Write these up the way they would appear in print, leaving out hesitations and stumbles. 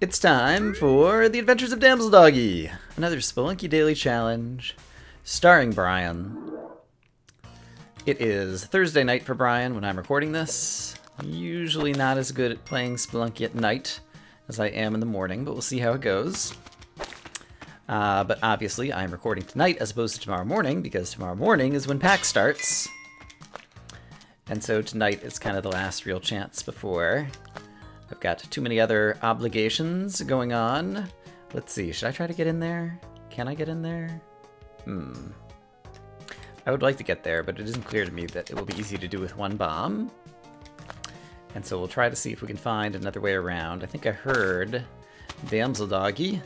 It's time for The Adventures of Damseldoggy, another Spelunky Daily Challenge, starring Brian. It is Thursday night for Brian when I'm recording this. I'm usually not as good at playing Spelunky at night as I am in the morning, but we'll see how it goes. But obviously I'm recording tonight as opposed to tomorrow morning, because tomorrow morning is when PAX starts. And so tonight is kind of the last real chance before. I've got too many other obligations going on. Let's see, should I try to get in there? Can I get in there? I would like to get there, but it isn't clear to me that it will be easy to do with one bomb. And so we'll try to see if we can find another way around. I think I heard Damseldoggy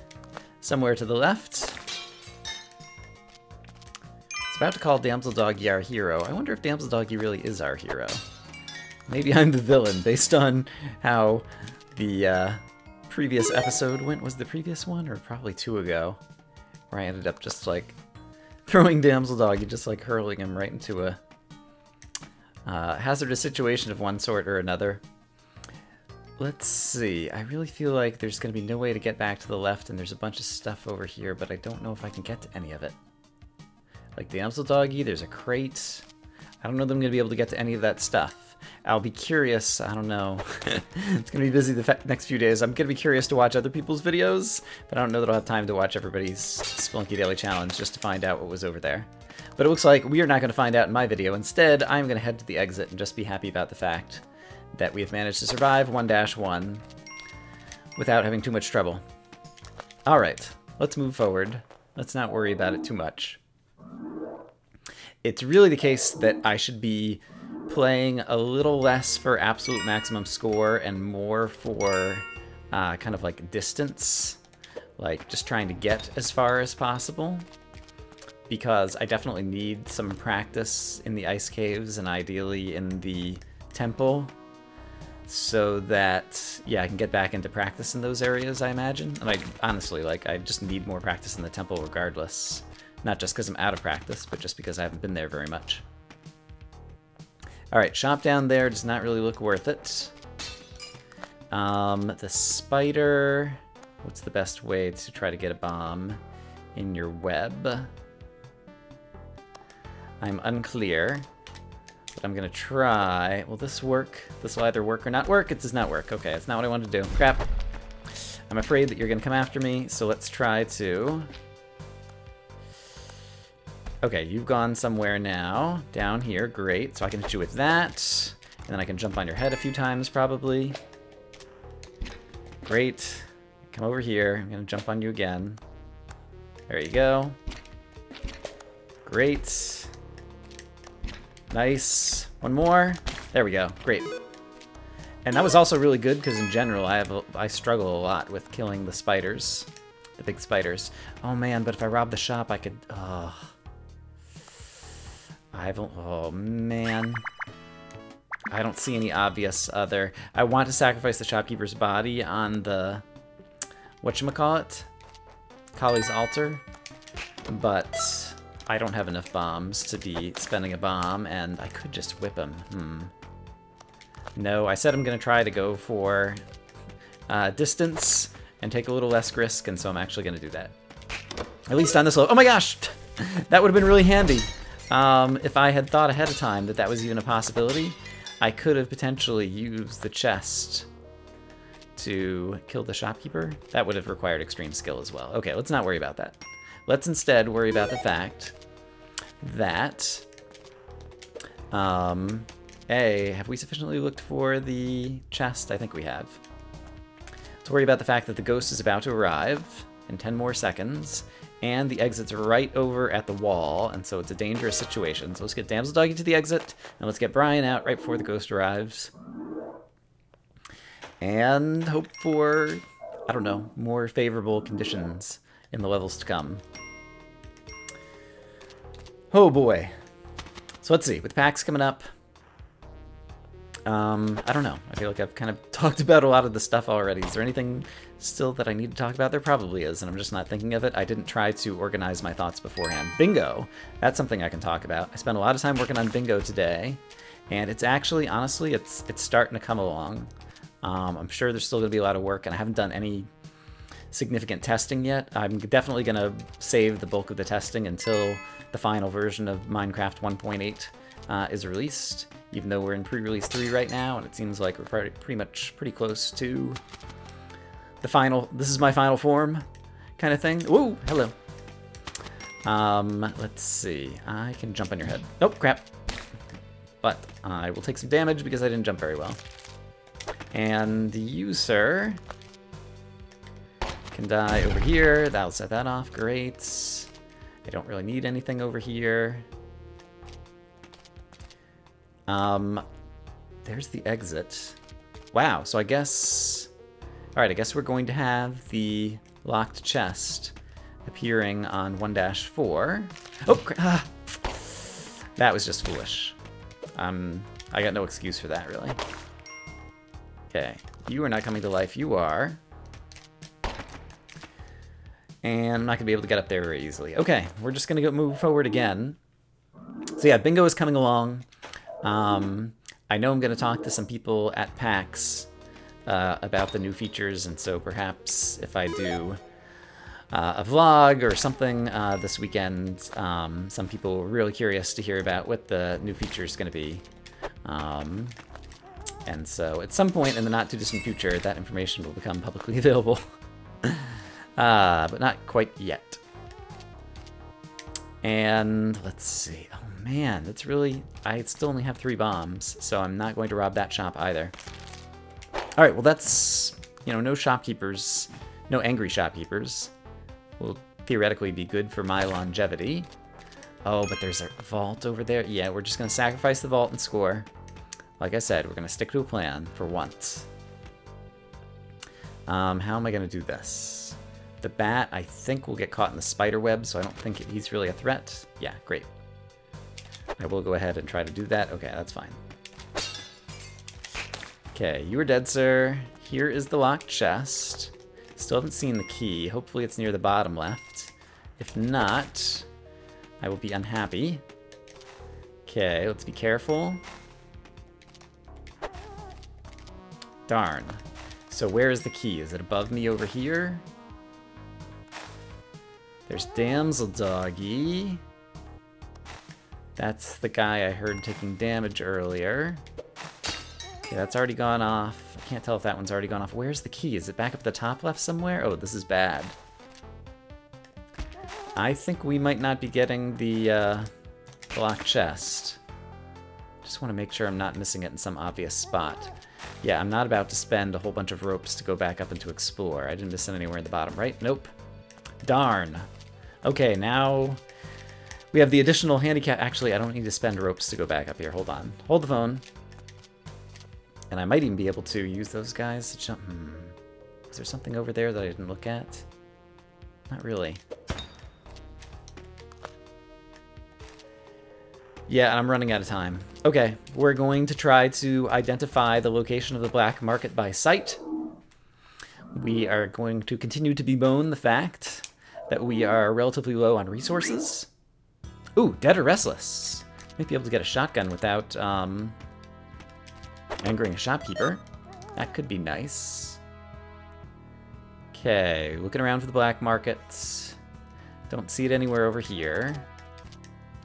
somewhere to the left. It's about to call Damseldoggy our hero. I wonder if Damseldoggy really is our hero. Maybe I'm the villain, based on how the previous episode went. Was the previous one, or probably two ago, where I ended up just, like, throwing Damseldoggy, just, like, hurling him right into a hazardous situation of one sort or another. Let's see. I really feel like there's going to be no way to get back to the left, and there's a bunch of stuff over here, but I don't know if I can get to any of it. Like, Damseldoggy, there's a crate. I don't know that I'm going to be able to get to any of that stuff. I'll be curious, I don't know, it's going to be busy the next few days. I'm going to be curious to watch other people's videos, but I don't know that I'll have time to watch everybody's Spelunky Daily Challenge just to find out what was over there. But it looks like we are not going to find out in my video. Instead, I'm going to head to the exit and just be happy about the fact that we have managed to survive 1-1 without having too much trouble. Alright, let's move forward. Let's not worry about it too much. It's really the case that I should be playing a little less for absolute maximum score and more for kind of like distance, like just trying to get as far as possible, because I definitely need some practice in the ice caves and ideally in the temple, so that, yeah, I can get back into practice in those areas, I imagine. And I honestly, like, I just need more practice in the temple regardless, not just because I'm out of practice, but just because I haven't been there very much. Alright, shop down there does not really look worth it. The spider... What's the best way to try to get a bomb in your web? I'm unclear, but I'm gonna try... Will this work? This will either work or not work. It does not work. Okay, that's not what I wanted to do. Crap. I'm afraid that you're gonna come after me, so let's try to... Okay, you've gone somewhere now. Down here, great. So I can hit you with that. And then I can jump on your head a few times, probably. Great. Come over here. I'm gonna jump on you again. There you go. Great. Nice. One more. There we go. Great. And that was also really good, because in general, I struggle a lot with killing the spiders. The big spiders. Oh man, but if I rob the shop, I could... Oh man, I don't see any obvious other. I want to sacrifice the shopkeeper's body on the whatchamacallit, Kali's altar, but I don't have enough bombs to be spending a bomb, and I could just whip him. No, I said I'm gonna try to go for distance and take a little less risk, and so I'm actually gonna do that. At least on this level. Oh my gosh, that would have been really handy. If I had thought ahead of time that that was even a possibility, I could have potentially used the chest to kill the shopkeeper. That would have required extreme skill as well. Okay, let's not worry about that. Let's instead worry about the fact that, A, have we sufficiently looked for the chest? I think we have. Let's worry about the fact that the ghost is about to arrive in 10 more seconds. And the exit's right over at the wall, and so it's a dangerous situation. So let's get Damseldoggy to the exit, and let's get Brian out right before the ghost arrives. And hope for, I don't know, more favorable conditions in the levels to come. Oh boy. So let's see, with PAX coming up, I don't know. I feel like I've kind of talked about a lot of the stuff already. Is there anything still that I need to talk about? There probably is, and I'm just not thinking of it. I didn't try to organize my thoughts beforehand. Bingo! That's something I can talk about. I spent a lot of time working on bingo today, and it's actually, honestly, it's starting to come along. I'm sure there's still going to be a lot of work, and I haven't done any significant testing yet. I'm definitely going to save the bulk of the testing until the final version of Minecraft 1.8 is released, even though we're in pre-release 3 right now, and it seems like we're pretty close to the final, this is my final form kind of thing. Whoa, hello. Let's see. I can jump on your head. Oh, crap. But I will take some damage because I didn't jump very well. And you, sir, can die over here. That'll set that off. Great. I don't really need anything over here. There's the exit. Wow, so I guess... Alright, I guess we're going to have the locked chest appearing on 1-4. Oh, that was just foolish. I got no excuse for that, really. Okay, you are not coming to life. You are. And I'm not going to be able to get up there very easily. Okay, we're just going to move forward again. So yeah, Bingo is coming along. I know I'm going to talk to some people at PAX about the new features, and so perhaps if I do a vlog or something this weekend, some people were really curious to hear about what the new feature is going to be. And so at some point in the not-too-distant future, that information will become publicly available. But not quite yet. And let's see. Oh, man, that's really... I still only have 3 bombs, so I'm not going to rob that shop either. All right, well, that's... You know, no shopkeepers, no angry shopkeepers will theoretically be good for my longevity. Oh, but there's a vault over there. Yeah, we're just going to sacrifice the vault and score. Like I said, we're going to stick to a plan for once. How am I going to do this? The bat, I think, will get caught in the spider web, so I don't think he's really a threat. Yeah, great. I will go ahead and try to do that. Okay, that's fine. Okay, you are dead, sir. Here is the locked chest. Still haven't seen the key. Hopefully it's near the bottom left. If not, I will be unhappy. Okay, let's be careful. Darn. So where is the key? Is it above me over here? There's Damsel Doggy. That's the guy I heard taking damage earlier. Okay, that's already gone off. I can't tell if that one's already gone off. Where's the key? Is it back up the top left somewhere? Oh, this is bad. I think we might not be getting the locked chest. Just want to make sure I'm not missing it in some obvious spot. Yeah, I'm not about to spend a whole bunch of ropes to go back up and to explore. I didn't miss it anywhere in the bottom, right? Nope. Darn. Okay, now we have the additional handicap. Actually, I don't need to spend ropes to go back up here. Hold on. Hold the phone. And I might even be able to use those guys to jump. Is there something over there that I didn't look at? Not really. Yeah, I'm running out of time. Okay, we're going to try to identify the location of the black market by sight. We are going to continue to bemoan the fact that we are relatively low on resources. Ooh, Dead or Restless. Might be able to get a shotgun without angering a shopkeeper. That could be nice. Okay, looking around for the black markets. Don't see it anywhere over here.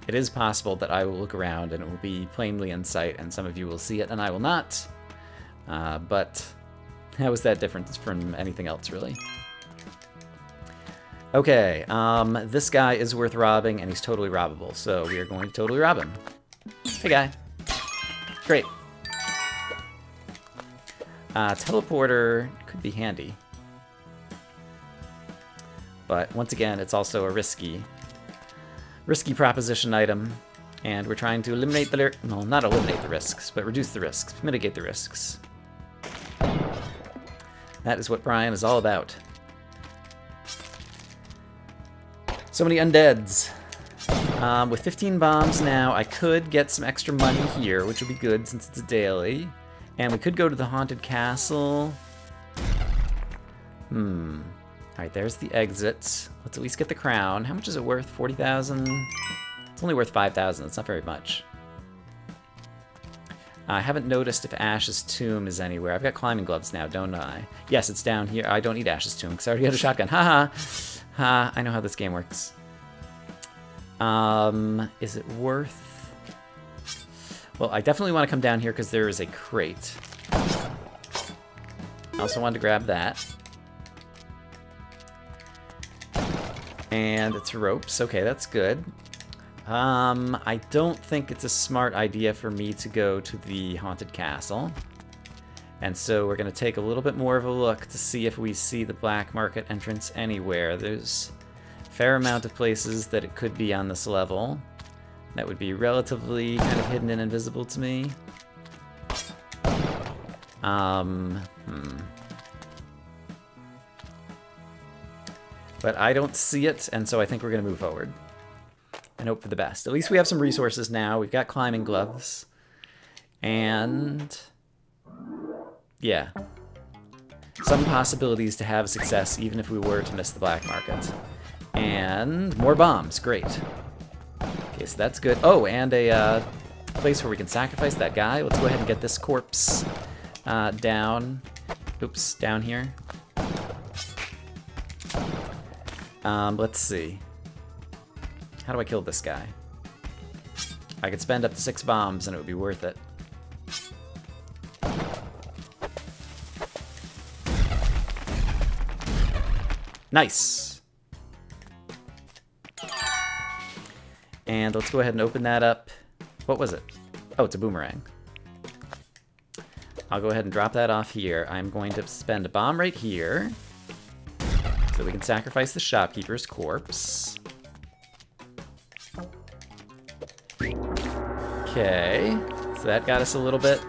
It is possible that I will look around and it will be plainly in sight and some of you will see it and I will not. But how is that different from anything else, really? Okay, this guy is worth robbing, and he's totally robbable, so we are going to totally rob him. Hey, guy. Great. Teleporter could be handy. But once again, it's also a risky proposition item, and we're trying to eliminate the... Well, not eliminate the risks, but reduce the risks, mitigate the risks. That is what Brian is all about. So many undeads. With 15 bombs now, I could get some extra money here, which would be good since it's a daily. And we could go to the Haunted Castle. Alright, there's the exit. Let's at least get the crown. How much is it worth? 40,000? It's only worth 5,000. It's not very much. I haven't noticed if Ash's Tomb is anywhere. I've got climbing gloves now, don't I? Yes, it's down here. I don't need Ash's Tomb because I already got a shotgun. Ha ha. Ha, I know how this game works. Is it worth... Well, I definitely want to come down here because there is a crate. I also wanted to grab that. And it's ropes. Okay, that's good. I don't think it's a smart idea for me to go to the Haunted Castle. And so we're going to take a little bit more of a look to see if we see the black market entrance anywhere. There's a fair amount of places that it could be on this level. That would be relatively kind of hidden and invisible to me. But I don't see it, and so I think we're going to move forward. And hope for the best. At least we have some resources now. We've got climbing gloves. And... yeah. Some possibilities to have success, even if we were to miss the black market. And more bombs. Great. Okay, so that's good. Oh, and a place where we can sacrifice that guy. Let's go ahead and get this corpse down. Oops, down here. Let's see. How do I kill this guy? I could spend up to 6 bombs and it would be worth it. Nice! And let's go ahead and open that up. What was it? Oh, it's a boomerang. I'll go ahead and drop that off here. I'm going to spend a bomb right here so we can sacrifice the shopkeeper's corpse. Okay, so that got us a little bit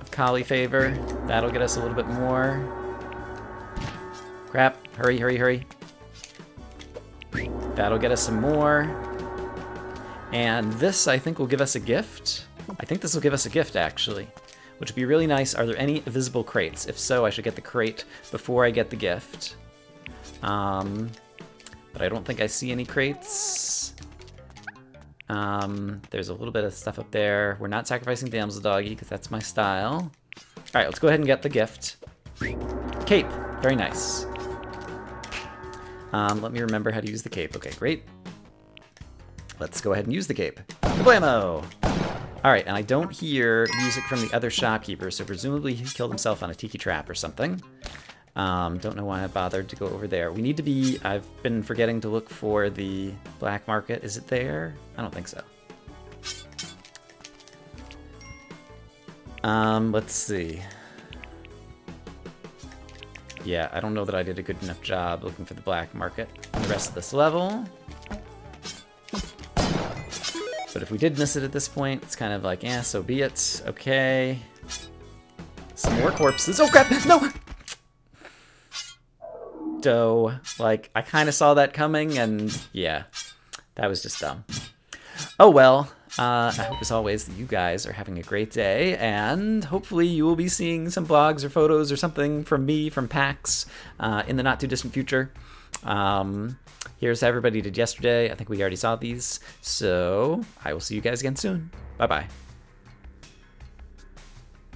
of Kali favor. That'll get us a little bit more. Crap, hurry, hurry, hurry. That'll get us some more. And this, I think, will give us a gift. I think this will give us a gift, actually, which would be really nice. Are there any visible crates? If so, I should get the crate before I get the gift. But I don't think I see any crates. There's a little bit of stuff up there. We're not sacrificing damsel doggy because that's my style. All right, let's go ahead and get the gift. Cape, very nice. Let me remember how to use the cape. Okay, great. Let's go ahead and use the cape. Kablammo! All right, and I don't hear music from the other shopkeeper, so presumably he killed himself on a tiki trap or something. Don't know why I bothered to go over there. We need to be... I've been forgetting to look for the black market. Is it there? I don't think so. Let's see. Yeah, I don't know that I did a good enough job looking for the black market on the rest of this level. But if we did miss it at this point, it's kind of like, eh, so be it. Okay. Some more corpses. Oh, crap! No! So, like, I kind of saw that coming, and yeah, that was just dumb. Oh well, I hope as always that you guys are having a great day, and hopefully you will be seeing some blogs or photos or something from me, from PAX, in the not-too-distant future. Here's how everybody did yesterday. I think we already saw these, so I will see you guys again soon. Bye-bye.